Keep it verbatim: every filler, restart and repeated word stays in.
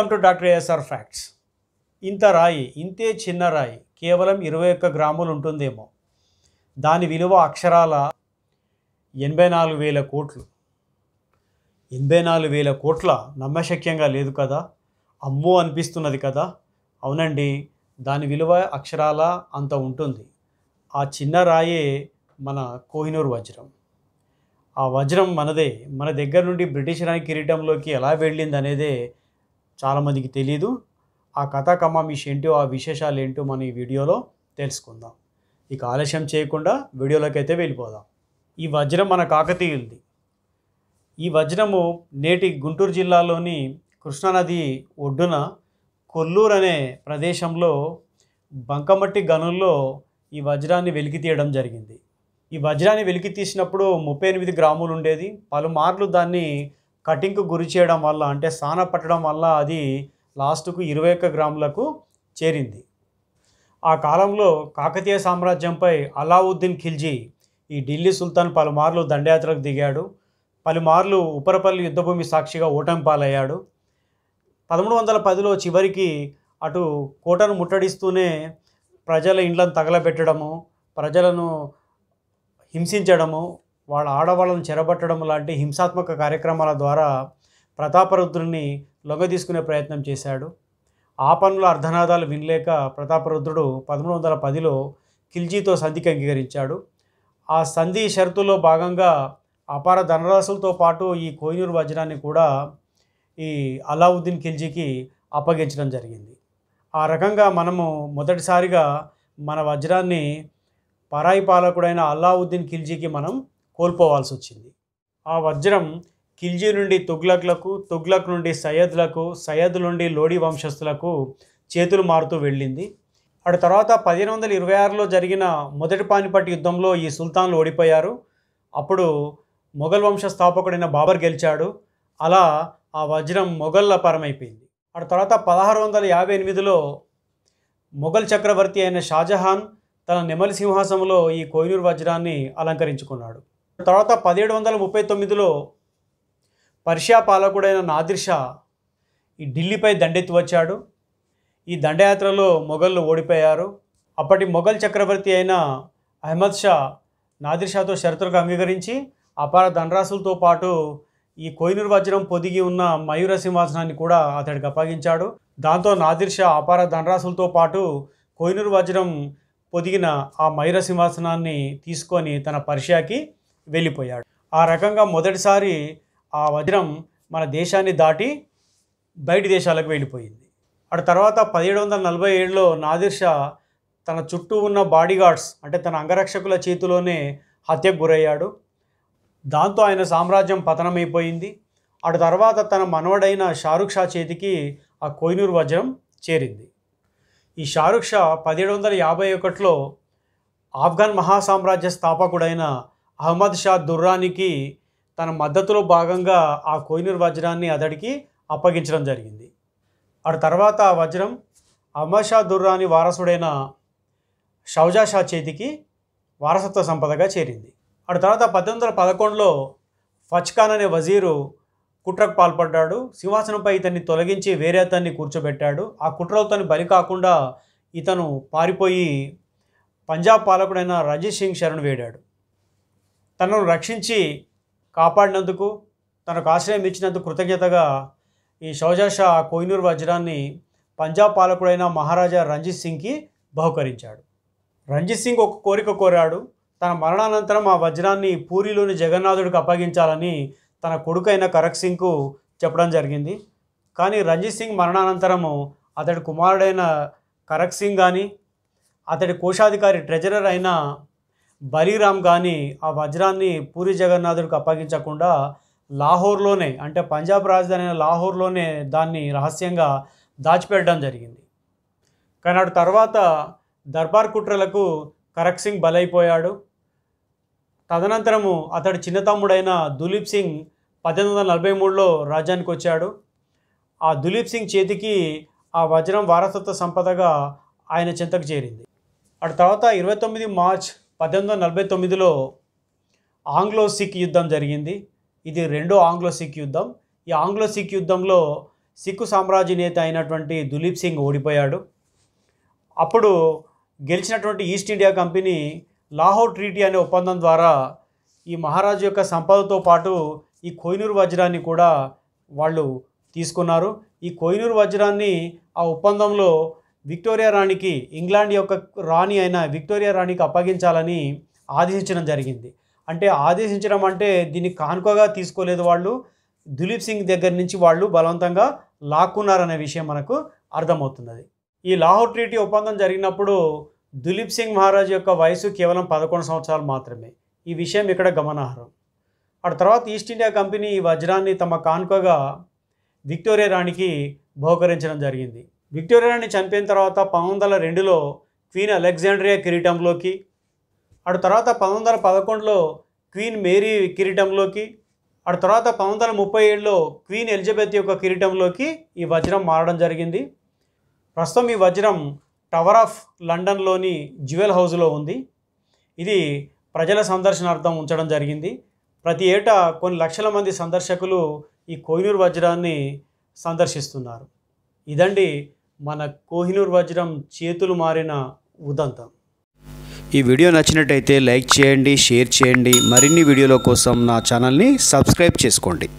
Welcome to doctor ASR facts. ఇంత రాయి, ఇంతే చిన్న రాయి, కేవలం ఇరవై ఒక్క గ్రాములు ఉంటుందేమో. దాని విలువ అక్షరాల ఎనభై నాలుగు వేల కోట్లు. ఎనభై నాలుగు వేల కోట్ల నమ్మశక్యంగా లేదు కదా, అమ్మో అనిపిస్తున్నది కదా. అవునండి, దాని విలువ అక్షరాల అంత ఉంటుంది. ఆ చిన్న రాయే మన కోహినూర్ వజ్రం. ఆ వజ్రం మనదే. మన దగ్గర నుండి బ్రిటిష్ రాణి కిరీటంలోకి ఎలా వెళ్ళింది అనేదే చాలామందికి తెలీదు. ఆ కథా కమామిష్ ఏంటో, ఆ విశేషాలు ఏంటో మనం ఈ వీడియోలో తెలుసుకుందాం. ఇక ఆలస్యం చేయకుండా వీడియోలోకి అయితే వెళ్ళిపోదాం. ఈ వజ్రం మన కాకతీయులది. ఈ వజ్రము నేటి గుంటూరు జిల్లాలోని కృష్ణానది ఒడ్డున కొల్లూరు అనే ప్రదేశంలో బంకమట్టి గనుల్లో ఈ వజ్రాన్ని వెలికి తీయడం జరిగింది. ఈ వజ్రాన్ని వెలికి తీసినప్పుడు ముప్పై ఎనిమిది గ్రాములు ఉండేది. పలుమార్లు దాన్ని కటింగ్కు గురి చేయడం వల్ల, అంటే సాన పట్టడం వల్ల, అది లాస్ట్కు ఇరవై ఒక్క గ్రాములకు చేరింది. ఆ కాలంలో కాకతీయ సామ్రాజ్యంపై అలావుద్దీన్ ఖిల్జీ, ఈ ఢిల్లీ సుల్తాన్, పలుమార్లు దండయాత్రకు దిగాడు. పలుమార్లు ఉపరపల్లి యుద్ధభూమి సాక్షిగా ఓటమి పాలయ్యాడు. పదమూడు వందల పదిలో చివరికి అటు కోటను ముట్టడిస్తూనే ప్రజల ఇండ్లను తగలబెట్టడము, ప్రజలను హింసించడము, వాళ్ళ ఆడవాళ్ళను చెరబట్టడం లాంటి హింసాత్మక కార్యక్రమాల ద్వారా ప్రతాపరుద్రుడిని లొంగ తీసుకునే ప్రయత్నం చేశాడు. ఆ పనుల అర్ధనాదాలు వినలేక ప్రతాపరుద్రుడు పదమూడు వందల పదిలో ఖిల్జీతో సంధికి అంగీకరించాడు. ఆ సంధి షరతులో భాగంగా అపార ధనరాశులతో పాటు ఈ కోహినూర్ వజ్రాన్ని కూడా ఈ అలావుద్దీన్ ఖిల్జీకి అప్పగించడం జరిగింది. ఆ రకంగా మనము మొదటిసారిగా మన వజ్రాన్ని పరాయి పాలకుడైన అలావుద్దీన్ ఖిల్జీకి మనం కోల్పోవాల్సి వచ్చింది. ఆ వజ్రం ఖిల్జీ నుండి తుగ్లక్లకు, తుగ్లక్ నుండి సయ్యద్లకు, సయ్యద్ నుండి లోడీ వంశస్థులకు చేతులు మారుతూ వెళ్ళింది. అటు తర్వాత పదిహేను వందల ఇరవై ఆరులో జరిగిన మొదటి పానిపట్ యుద్ధంలో ఈ సుల్తాన్లు ఓడిపోయారు. అప్పుడు మొఘల్ వంశ స్థాపకుడైన బాబర్ గెలిచాడు. అలా ఆ వజ్రం మొఘల్ల పరమైపోయింది. అటు తర్వాత పదహారు వందల యాభై ఎనిమిదిలో మొఘల్ చక్రవర్తి అయిన షాజహాన్ తన నెమలి సింహాసనంలో ఈ కోహినూర్ వజ్రాన్ని అలంకరించుకున్నాడు. తర్వాత పదిహేడు వందల ముప్పై తొమ్మిదిలో పర్షియా పాలకుడైన నాదిర్ షా ఈ ఢిల్లీపై దండెత్తి వచ్చాడు. ఈ దండయాత్రలో మొఘళ్ళు ఓడిపోయారు. అప్పటి మొఘల్ చక్రవర్తి అయిన అహ్మద్ షా నాదిర్ షాతో షరతులకు అంగీకరించి అపార ధనరాశులతో పాటు ఈ కోహినూర్ వజ్రం పొదిగి ఉన్న మయూర సింహాసనాన్ని కూడా అతడికి అప్పగించాడు. దాంతో నాదిర్ షా అపార ధనరాశులతో పాటు కోహినూర్ వజ్రం పొదిగిన ఆ మయూర సింహాసనాన్ని తీసుకొని తన పర్షియాకి వెళ్ళిపోయాడు. ఆ రకంగా మొదటిసారి ఆ వజ్రం మన దేశాన్ని దాటి బయటి దేశాలకు వెళ్ళిపోయింది. అటు తర్వాత పదిహేడు వందల నలభై ఏడులో నాదిర్ షా తన చుట్టూ ఉన్న బాడీగార్డ్స్, అంటే తన అంగరక్షకుల చేతిలోనే హత్యకు గురయ్యాడు. దాంతో ఆయన సామ్రాజ్యం పతనమైపోయింది. అటు తర్వాత తన మనవడైన షారుఖ్ షా చేతికి ఆ కోహినూర్ వజ్రం చేరింది. ఈ షారుఖ్ షా పదిహేడు వందల యాభై ఒకటిలో ఆఫ్ఘన్ మహాసామ్రాజ్య స్థాపకుడైన అహ్మద్ షా దుర్రానికి తన మద్దతులో భాగంగా ఆ కోహినూర్ వజ్రాన్ని అతడికి అప్పగించడం జరిగింది. అటు తర్వాత ఆ వజ్రం అహ్మద్ షా దుర్రాని వారసుడైన షుజా షా చేతికి వారసత్వ సంపదగా చేరింది. అటు తర్వాత పద్దెనిమిది వందల పదకొండులో ఫచ్ఖాన్ అనే వజీరు కుట్రకు పాల్పడ్డాడు. సింహాసనంపై ఇతన్ని తొలగించి వేరే అతన్ని కూర్చోబెట్టాడు. ఆ కుట్రలో తను బలి కాకుండా ఇతను పారిపోయి పంజాబ్ పాలకుడైన రంజిత్ సింగ్ శరణు వేడాడు. తనను రక్షించి కాపాడినందుకు, తనకు ఆశ్రయం ఇచ్చినందుకు కృతజ్ఞతగా ఈ షుజా షా కోహినూర్ వజ్రాన్ని పంజాబ్ పాలకుడైన మహారాజా రంజిత్ సింగ్కి బహుకరించాడు. రంజిత్ సింగ్ ఒక కోరిక కోరాడు. తన మరణానంతరం ఆ వజ్రాన్ని పూరిలోని జగన్నాథుడికి అప్పగించాలని తన కొడుకైన కరక్ సింగ్కు చెప్పడం జరిగింది. కానీ రంజిత్ సింగ్ మరణానంతరము అతడి కుమారుడైన కరక్ సింగ్ కానీ, అతడి కోశాధికారి ట్రెజరర్ అయిన బలీరామ్ కానీ ఆ వజ్రాన్ని పూరి జగన్నాథుడికి అప్పగించకుండా లాహోర్లోనే, అంటే పంజాబ్ రాజధాని అయిన లాహోర్లోనే దాన్ని రహస్యంగా దాచిపెట్టడం జరిగింది. కానీ అటు తర్వాత దర్బార్ కుట్రలకు కరక్ సింగ్ బలైపోయాడు. తదనంతరము అతడి చిన్నతమ్ముడైన దులీప్ సింగ్ పద్దెనిమిది వందల నలభై మూడులో రాజ్యానికి వచ్చాడు. ఆ దులీప్ సింగ్ చేతికి ఆ వజ్రం వారసత్వ సంపదగా ఆయన చెంతకు చేరింది. అటు తర్వాత ఇరవై తొమ్మిది మార్చ్ పద్దెనిమిది వందల నలభై తొమ్మిదిలో ఆంగ్లో సిక్ యుద్ధం జరిగింది. ఇది రెండో ఆంగ్లో సిక్ యుద్ధం. ఈ ఆంగ్లో సిక్ యుద్ధంలో సిక్కు సామ్రాజ్యనేత అయినటువంటి దులీప్ సింగ్ ఓడిపోయాడు. అప్పుడు గెలిచినటువంటి East India Company Lahore treaty అనే ఒప్పందం ద్వారా ఈ మహారాజు యొక్క సంపదతో పాటు ఈ కోహినూర్ వజ్రాన్ని కూడా వాళ్ళు తీసుకున్నారు. ఈ కోహినూర్ వజ్రాన్ని ఆ ఒప్పందంలో విక్టోరియా రాణికి, ఇంగ్లాండ్ యొక్క రాణి అయిన విక్టోరియా రాణికి అప్పగించాలని ఆదేశించడం జరిగింది. అంటే ఆదేశించడం అంటే దీన్ని కానుకగా తీసుకోలేదు, వాళ్ళు దులీప్ సింగ్ దగ్గర నుంచి వాళ్ళు బలవంతంగా లాక్కున్నారనే విషయం మనకు అర్థమవుతున్నది. ఈ లాహోర్ ట్రీటీ ఒప్పందం జరిగినప్పుడు దులీప్ సింగ్ మహారాజ్ యొక్క వయసు కేవలం పదకొండు సంవత్సరాలు మాత్రమే. ఈ విషయం ఇక్కడ గమనార్హం. ఆ తర్వాత ఈస్ట్ ఇండియా కంపెనీ ఈ వజ్రాన్ని తమ కానుకగా విక్టోరియా రాణికి బహుకరించడం జరిగింది. విక్టోరియా రాణి చనిపోయిన తర్వాత పంతొమ్మిది వందల రెండులో క్వీన్ అలెగ్జాండ్రియా కిరీటంలోకి, ఆ తర్వాత పంతొమ్మిది వందల పదకొండులో క్వీన్ మేరీ కిరీటంలోకి, ఆ తర్వాత పంతొమ్మిది వందల ముప్పై ఏడులో క్వీన్ ఎలిజబెత్ యొక్క కిరీటంలోకి ఈ వజ్రం మారడం జరిగింది. ప్రస్తుతం ఈ వజ్రం టవర్ ఆఫ్ లండన్లోని జ్యువెల్ హౌస్లో ఉంది. ఇది ప్రజల సందర్శనార్థం ఉంచడం జరిగింది. ప్రతి ఏటా కొన్ని లక్షల మంది సందర్శకులు ఈ కోహినూర్ వజ్రాన్ని సందర్శిస్తున్నారు. ఇదండి మన కోహినూర్ వజ్రం చేతులు మారిన ఉదంతం. ఈ వీడియో నచ్చినట్టయితే లైక్ చేయండి, షేర్ చేయండి. మరిన్ని వీడియోల కోసం నా ఛానల్ని సబ్స్క్రైబ్ చేసుకోండి.